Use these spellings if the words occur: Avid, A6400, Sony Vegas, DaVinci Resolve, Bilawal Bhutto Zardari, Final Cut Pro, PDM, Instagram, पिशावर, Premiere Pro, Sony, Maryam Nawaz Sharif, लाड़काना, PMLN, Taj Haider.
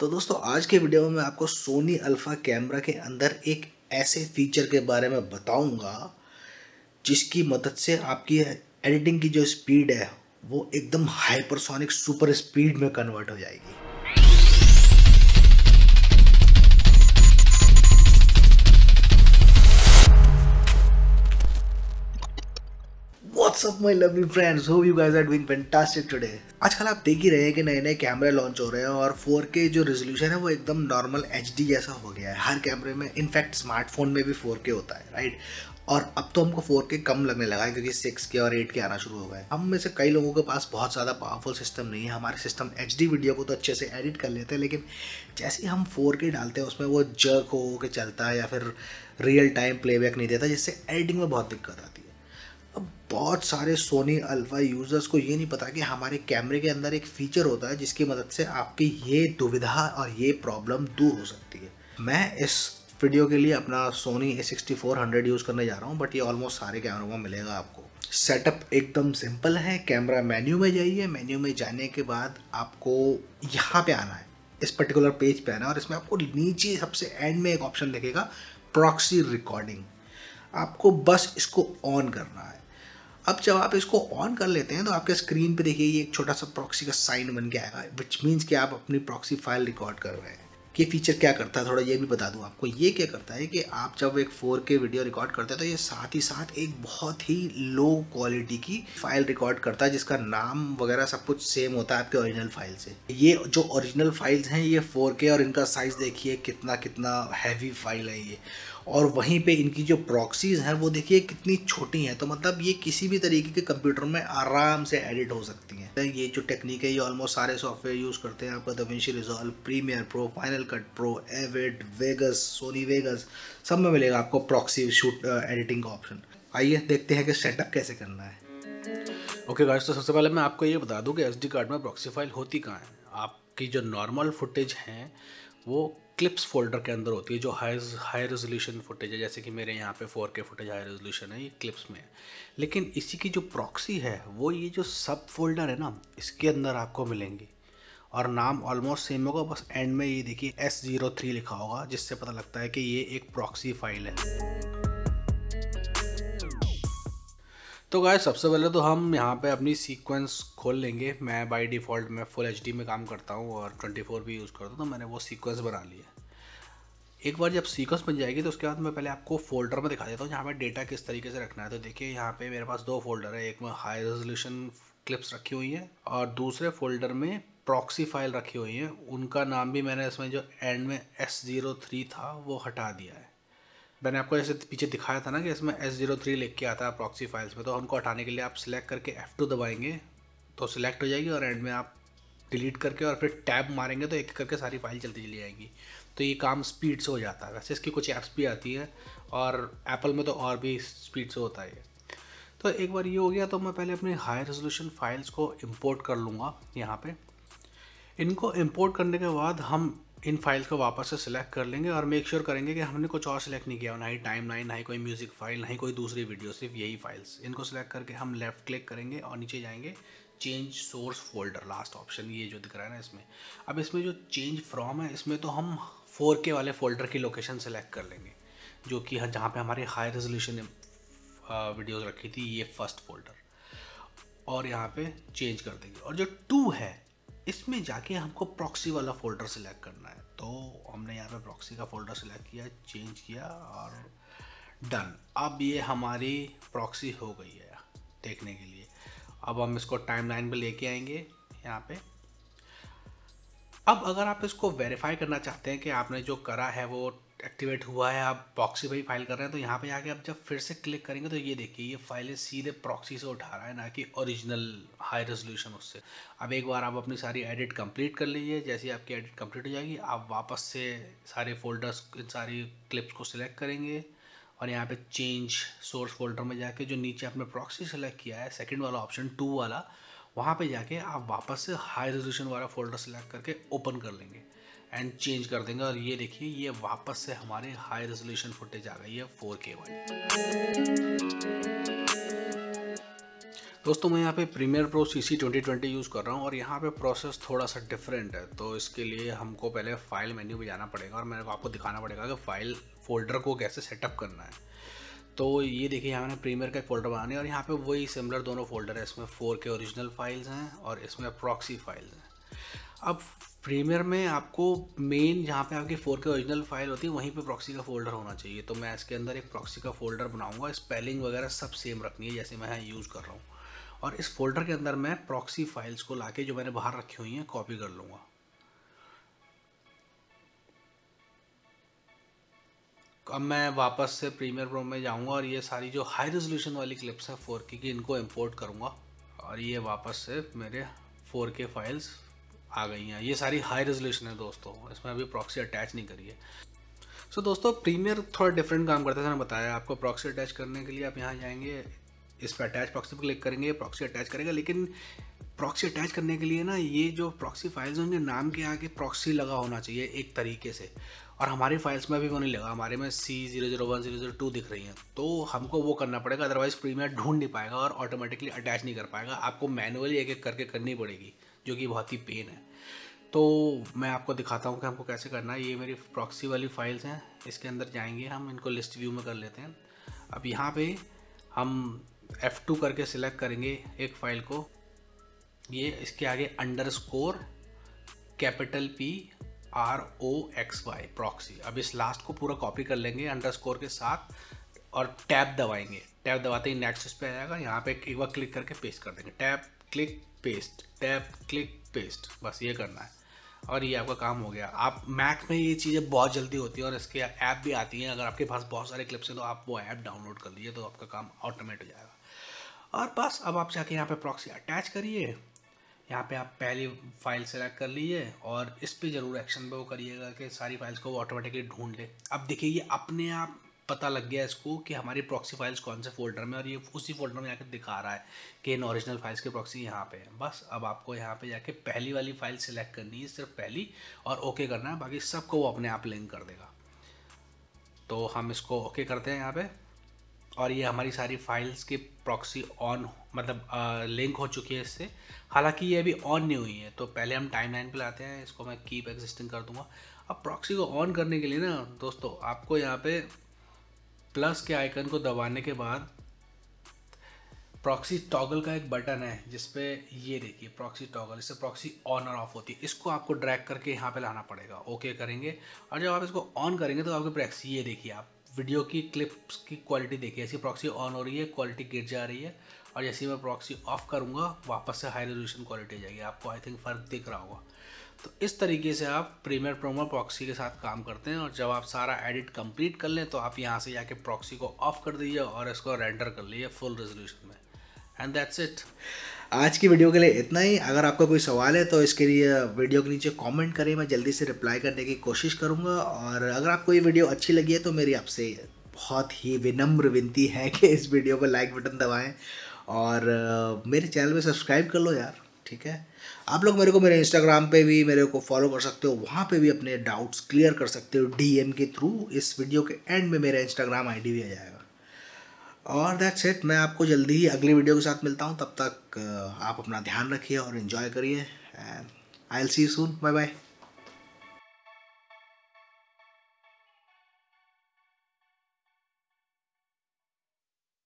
तो दोस्तों आज के वीडियो में मैं आपको सोनी अल्फा कैमरा के अंदर एक ऐसे फीचर के बारे में बताऊंगा जिसकी मदद से आपकी एडिटिंग की जो स्पीड है वो एकदम हाइपरसोनिक सुपर स्पीड में कन्वर्ट हो जाएगी। What's up my lovely friends, hope you guys are doing fantastic today. आजकल आप देख ही रहे हैं कि नए नए कैमरे लॉन्च हो रहे हैं और 4K जो रेजोल्यूशन है वो एकदम नॉर्मल HD जैसा हो गया है हर कैमरे में। इनफैक्ट स्मार्टफोन में भी 4K होता है, राइट। और अब तो हमको 4K कम लगने लगा है क्योंकि 6K और 8K आना शुरू हो गए। हम में से कई लोगों के पास बहुत ज़्यादा पावरफुल सिस्टम नहीं है। हमारे सिस्टम HD वीडियो को तो अच्छे से एडिट कर लेते हैं, लेकिन जैसे ही हम 4K डालते हैं उसमें वो जर्क हो के चलता है या फिर रियल टाइम प्लेबैक नहीं देता, जिससे एडिटिंग में बहुत दिक्कत आती है। अब बहुत सारे सोनी अल्फा यूज़र्स को ये नहीं पता कि हमारे कैमरे के अंदर एक फ़ीचर होता है जिसकी मदद से आपकी ये दुविधा और ये प्रॉब्लम दूर हो सकती है। मैं इस वीडियो के लिए अपना सोनी A6400 यूज़ करने जा रहा हूँ, बट ये ऑलमोस्ट सारे कैमरों में मिलेगा आपको। सेटअप एकदम सिंपल है। कैमरा मेन्यू में जाइए, मेन्यू में जाने के बाद आपको यहाँ पर आना है, इस पर्टिकुलर पेज पर आना है और इसमें आपको नीचे सबसे एंड में एक ऑप्शन दिखेगा प्रॉक्सी रिकॉर्डिंग। आपको बस इसको ऑन करना है। अब जब आप इसको ऑन कर लेते हैं तो आपके स्क्रीन पे देखिए ये एक छोटा सा प्रॉक्सी का साइन बन के आएगा, विच मीन्स कि आप अपनी प्रॉक्सी फाइल रिकॉर्ड कर रहे हैं। ये फीचर क्या करता है थोड़ा ये भी बता दूं आपको। ये क्या करता है कि आप जब एक 4K वीडियो रिकॉर्ड करते हैं तो ये साथ ही साथ एक बहुत ही लो क्वालिटी की फाइल रिकॉर्ड करता है जिसका नाम वगैरह सब कुछ सेम होता है आपके ओरिजिनल फाइल से। ये जो ओरिजिनल फाइल्स हैं ये 4K और इनका साइज़ देखिए कितना हैवी फाइल है ये, और वहीं पर इनकी जो प्रॉक्सीज़ हैं वो देखिए कितनी छोटी हैं। तो मतलब ये किसी भी तरीके के कंप्यूटर में आराम से एडिट हो सकती हैं। ये जो टेक्निक है ये ऑलमोस्ट सारे सॉफ्टवेयर यूज़ करते हैं। आपका DaVinci Resolve, premiere pro, final cut pro, Avid, Vegas, Sony Vegas, सब में मिलेगा आपको प्रॉक्सी शूट एडिटिंग का ऑप्शन। आइए देखते हैं कि सेटअप कैसे करना है। ओके गाइस, तो सबसे पहले मैं आपको ये बता दूं कि SD कार्ड में प्रॉक्सी फाइल होती कहाँ है। आपकी जो नॉर्मल फुटेज हैं वो क्लिप्स फोल्डर के अंदर होती है, जो हाई रेजोल्यूशन फुटेज है, जैसे कि मेरे यहाँ पे 4K फुटेज हाई रेजोल्यूशन है, ये क्लिप्स में है। लेकिन इसी की जो प्रॉक्सी है वो ये जो सब फोल्डर है ना, इसके अंदर आपको मिलेंगी और नाम ऑलमोस्ट सेम होगा, बस एंड में ये देखिए S03 लिखा होगा, जिससे पता लगता है कि ये एक प्रॉक्सी फाइल है। तो गाइस सबसे पहले तो हम यहाँ पे अपनी सीक्वेंस खोल लेंगे। मैं बाय डिफ़ॉल्ट मैं फुल HD में काम करता हूँ और 24 भी यूज़ करता हूँ, तो मैंने वो सीक्वेंस बना लिया। एक बार जब सीक्वेंस बन जाएगी तो उसके बाद मैं पहले आपको फोल्डर में दिखा देता हूँ जहाँ पर डेटा किस तरीके से रखना है। तो देखिए यहाँ पे मेरे पास दो फोल्डर है, एक में हाई रेजोल्यूशन क्लिप्स रखी हुई है और दूसरे फोल्डर में प्रॉक्सी फाइल रखी हुई है। उनका नाम भी मैंने इसमें जो एंड में S03 था वो हटा दिया है। मैंने आपको जैसे पीछे दिखाया था ना कि इसमें S03 लिख के आता है प्रॉक्सी फाइल्स में, तो उनको हटाने के लिए आप सिलेक्ट करके F2 दबाएंगे तो सिलेक्ट हो जाएगी और एंड में आप डिलीट करके और फिर टैब मारेंगे तो एक करके सारी फाइल चलती चली जाएंगी। तो ये काम स्पीड से हो जाता है। वैसे इसकी कुछ ऐप्स भी आती हैं और एप्पल में तो और भी स्पीड से होता है। तो एक बार ये हो गया तो मैं पहले अपनी हाई रेजोल्यूशन फाइल्स को इम्पोर्ट कर लूँगा। यहाँ पर इनको इंपोर्ट करने के बाद हम इन फाइल्स को वापस से सिलेक्ट कर लेंगे और मेक श्योर करेंगे कि हमने कुछ और सिलेक्ट नहीं किया, ना ही टाइमलाइन, ना ही कोई म्यूज़िक फाइल, ना ही कोई दूसरी वीडियो, सिर्फ यही फाइल्स। इनको सिलेक्ट करके हम लेफ़्ट क्लिक करेंगे और नीचे जाएंगे change source folder, last option ये जो दिख रहा है ना इसमें। अब इसमें जो चेंज फ्रॉम है इसमें तो हम 4K वाले फ़ोल्डर की लोकेशन सेलेक्ट कर लेंगे, जो कि जहाँ पर हमारे हाई रेजोल्यूशन वीडियोज़ रखी थी, ये फर्स्ट फोल्डर, और यहाँ पर चेंज कर देंगे। और जो 2 है इसमें जाके हमको प्रॉक्सी वाला फ़ोल्डर सिलेक्ट करना है। तो हमने यहाँ पे प्रॉक्सी का फ़ोल्डर सिलेक्ट किया, चेंज किया और डन। अब ये हमारी प्रॉक्सी हो गई है देखने के लिए। अब हम इसको टाइमलाइन पे लेके आएंगे यहाँ पे। अब अगर आप इसको वेरीफाई करना चाहते हैं कि आपने जो करा है वो एक्टिवेट हुआ है, आप प्रॉक्सी पर ही फाइल कर रहे हैं, तो यहाँ पे जाके आप जब फिर से क्लिक करेंगे तो ये देखिए ये फाइलें सीधे प्रॉक्सी से उठा रहा है, ना कि ओरिजिनल हाई रेजोल्यूशन उससे। अब एक बार आप अपनी सारी एडिट कंप्लीट कर लीजिए। जैसे आपकी एडिट कंप्लीट हो जाएगी आप वापस से सारे फोल्डर्स, इन सारी क्लिप्स को सिलेक्ट करेंगे और यहाँ पर चेंज सोर्स फोल्डर में जाके जो नीचे आपने प्रॉक्सी सेलेक्ट किया है, सेकेंड वाला ऑप्शन 2 वाला, वहाँ पर जाके आप वापस से हाई रेजोल्यूशन वाला फोल्डर सेलेक्ट करके ओपन कर लेंगे एंड चेंज कर देंगे। और ये देखिए ये वापस से हमारे हाई रेजोल्यूशन फुटेज आ गई है 4K वाली। दोस्तों मैं यहाँ पे प्रीमियर प्रो सीसी 2020 यूज़ कर रहा हूँ और यहाँ पे प्रोसेस थोड़ा सा डिफरेंट है। तो इसके लिए हमको पहले फाइल मेन्यू में जाना पड़ेगा और मेरे को आपको दिखाना पड़ेगा कि फाइल फोल्डर को कैसे सेटअप करना है। तो ये देखिए यहाँ मैंने प्रीमियर का एक फोल्डर बनाया और यहाँ पे वही सिमिलर दोनों फोल्डर है। इसमें 4K ओरिजिनल फाइल्स हैं और इसमें प्रॉक्सी फाइल्स हैं। अब प्रीमियर में आपको मेन जहाँ पे आपकी 4K ओरिजिनल फाइल होती है वहीं पे प्रॉक्सी का फोल्डर होना चाहिए। तो मैं इसके अंदर एक प्रॉक्सी का फोल्डर बनाऊंगा। स्पेलिंग वगैरह सब सेम रखनी है जैसे मैं यहाँ यूज़ कर रहा हूँ। और इस फोल्डर के अंदर मैं प्रॉक्सी फाइल्स को लाके जो मैंने बाहर रखी हुई हैं कॉपी कर लूँगा। अब मैं वापस से प्रीमियर प्रो में जाऊँगा और ये सारी जो हाई रेजोल्यूशन वाली क्लिप्स है 4K की इनको इम्पोर्ट करूँगा। और ये वापस से मेरे 4K फाइल्स आ गई हैं। ये सारी हाई रेजोल्यूशन है दोस्तों, इसमें अभी प्रॉक्सी अटैच नहीं करी है। सो दोस्तों प्रीमियर थोड़ा डिफरेंट काम करता है, मैंने बताया आपको। प्रॉक्सी अटैच करने के लिए आप यहाँ जाएंगे, इस पर अटैच प्रॉक्सी पर क्लिक करेंगे, प्रॉक्सी अटैच करेगा। लेकिन प्रॉक्सी अटैच करने के लिए ना ये जो प्रॉक्सी फाइल्स हैं उनके नाम के आगे प्रॉक्सी लगा होना चाहिए एक तरीके से। और हमारी फाइल्स में भी वो नहीं लगा, हमारे में C001 002 दिख रही हैं। तो हमको वो करना पड़ेगा, अदरवाइज़ प्रीमियर ढूंढ नहीं पाएगा और ऑटोमेटिकली अटैच नहीं कर पाएगा। आपको मैनुअली एक एक करके करनी पड़ेगी, जो कि बहुत ही पेन है। तो मैं आपको दिखाता हूँ कि हमको कैसे करना है। ये मेरी प्रॉक्सी वाली फाइल्स हैं, इसके अंदर जाएंगे हम, इनको लिस्ट व्यू में कर लेते हैं। अब यहाँ पे हम F2 करके सिलेक्ट करेंगे एक फ़ाइल को। ये इसके आगे PROXY प्रॉक्सी। अब इस लास्ट को पूरा कॉपी कर लेंगे अंडरस्कोर के साथ और टैब दबाएंगे। टैब दबाते ही नेक्स्ट इस पे आ जाएगा। यहाँ पे एक बार क्लिक करके पेस्ट कर देंगे। Tab click paste, tab click paste, बस ये करना है और ये आपका काम हो गया। आप मैक में ये चीज़ें बहुत जल्दी होती है और इसके ऐप भी आती हैं। अगर आपके पास बहुत सारे क्लिप्स हैं तो आप वो ऐप डाउनलोड कर लीजिए, तो आपका काम ऑटोमेट हो जाएगा। और बस अब आप जाके यहाँ पे प्रॉक्सी अटैच करिए। यहाँ पे आप पहली फाइल सेलेक्ट कर लीजिए और इस पर जरूर एक्शन पे वो करिएगा कि सारी फाइल्स को वो ऑटोमेटिकली ढूंढ ले। अब देखिए ये अपने आप पता लग गया इसको कि हमारी प्रॉक्सी फाइल्स कौन से फोल्डर में, और ये उसी फोल्डर में जाकर दिखा रहा है कि इन ओरिजिनल फाइल्स की प्रॉक्सी यहाँ पे है। बस अब आपको यहाँ पे जाके पहली वाली फाइल सिलेक्ट करनी है, सिर्फ पहली, और ओके करना है। बाकी सबको वो अपने आप लिंक कर देगा। तो हम इसको ओके करते हैं यहाँ पे और ये हमारी सारी फाइल्स की प्रॉक्सी ऑन मतलब लिंक हो चुकी है इससे। हालांकि ये अभी ऑन नहीं हुई है, तो पहले हम टाइमलाइन पे लाते हैं। इसको मैं कीप एग्जिस्टिंग कर दूंगा। अब प्रॉक्सी को ऑन करने के लिए ना दोस्तों आपको यहाँ पे प्लस के आइकन को दबाने के बाद प्रॉक्सी टॉगल का एक बटन है जिसपे ये देखिए प्रॉक्सी टॉगल, इससे प्रॉक्सी ऑन और ऑफ होती है। इसको आपको ड्रैग करके यहाँ पे लाना पड़ेगा। ओके करेंगे और जब आप इसको ऑन करेंगे तो आपकी प्रॉक्सी, ये देखिए आप वीडियो की क्लिप्स की क्वालिटी देखिए, ऐसी प्रॉक्सी ऑन हो रही है, क्वालिटी गिर जा रही है। और जैसे मैं प्रॉक्सी ऑफ करूँगा वापस से हाई रेजोल्यूशन क्वालिटी आ जाएगी। आपको आई थिंक फ़र्क दिख रहा होगा। तो इस तरीके से आप प्रीमियर प्रो में प्रॉक्सी के साथ काम करते हैं। और जब आप सारा एडिट कंप्लीट कर लें तो आप यहाँ से जाके प्रॉक्सी को ऑफ कर दीजिए और इसको रेंडर कर लीजिए फुल रेजोल्यूशन में। And that's it. आज की वीडियो के लिए इतना ही। अगर आपका कोई सवाल है तो इसके लिए वीडियो के नीचे कमेंट करें, मैं जल्दी से रिप्लाई करने की कोशिश करूँगा। और अगर आपको ये वीडियो अच्छी लगी है तो मेरी आपसे बहुत ही विनम्र विनती है कि इस वीडियो को लाइक बटन दबाएँ और मेरे चैनल में सब्सक्राइब कर लो यार, ठीक है। आप लोग मेरे को मेरे इंस्टाग्राम पे भी मेरे को फॉलो कर सकते हो, वहाँ पे भी अपने डाउट्स क्लियर कर सकते हो डीएम के थ्रू। इस वीडियो के एंड में मेरा इंस्टाग्राम आईडी भी आ जाएगा। और दैट्स इट, मैं आपको जल्दी ही अगली वीडियो के साथ मिलता हूँ। तब तक आप अपना ध्यान रखिए और इन्जॉय करिए and I will see you soon. Bye bye.